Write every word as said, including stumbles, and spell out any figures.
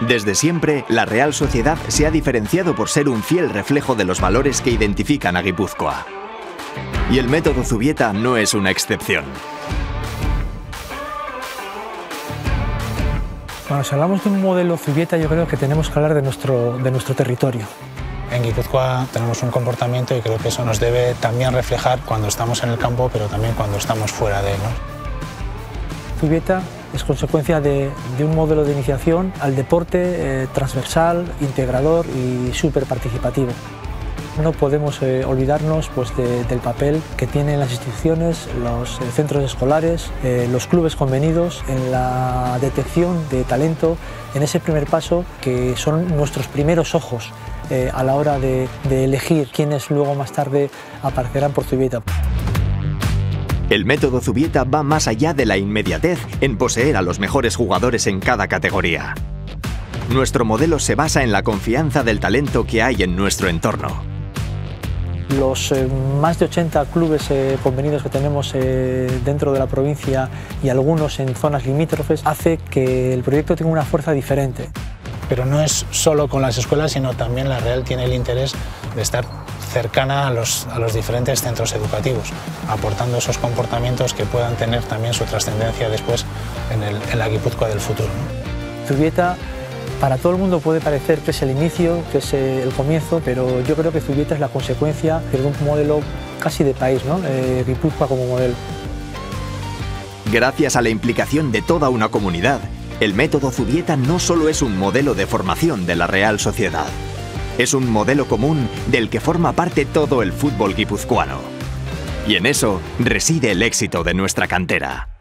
Desde siempre, la Real Sociedad se ha diferenciado por ser un fiel reflejo de los valores que identifican a Guipúzcoa. Y el método Zubieta no es una excepción. Cuando hablamos de un modelo Zubieta, yo creo que tenemos que hablar de nuestro, de nuestro territorio. En Guipúzcoa tenemos un comportamiento y creo que eso nos debe también reflejar cuando estamos en el campo, pero también cuando estamos fuera de él, ¿no? Zubieta es consecuencia de, de un modelo de iniciación al deporte eh, transversal, integrador y súper participativo. No podemos eh, olvidarnos pues, de, del papel que tienen las instituciones, los eh, centros escolares, eh, los clubes convenidos en la detección de talento, en ese primer paso que son nuestros primeros ojos eh, a la hora de, de elegir quiénes luego más tarde aparecerán por Zubieta. El método Zubieta va más allá de la inmediatez en poseer a los mejores jugadores en cada categoría. Nuestro modelo se basa en la confianza del talento que hay en nuestro entorno. Los eh, más de ochenta clubes eh, convenidos que tenemos eh, dentro de la provincia y algunos en zonas limítrofes hace que el proyecto tenga una fuerza diferente. Pero no es solo con las escuelas, sino también la Real tiene el interés de estar cercana a los, a los diferentes centros educativos, aportando esos comportamientos que puedan tener también su trascendencia después en, el, en la Guipúzcoa del futuro, ¿no? Zubieta, para todo el mundo puede parecer que es el inicio, que es el comienzo, pero yo creo que Zubieta es la consecuencia de un modelo casi de país, ¿no? Eh, Guipúzcoa como modelo. Gracias a la implicación de toda una comunidad, el método Zubieta no solo es un modelo de formación de la Real Sociedad, es un modelo común del que forma parte todo el fútbol guipuzcoano. Y en eso reside el éxito de nuestra cantera.